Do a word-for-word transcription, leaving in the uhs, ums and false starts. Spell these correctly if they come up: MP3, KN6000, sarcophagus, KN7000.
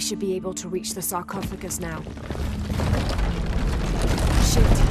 I should be able to reach the sarcophagus now. Shit.